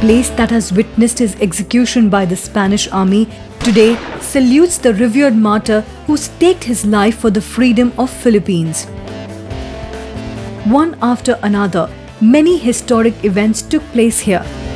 place that has witnessed his execution by the Spanish army, today salutes the revered martyr who staked his life for the freedom of Philippines. One after another, many historic events took place here.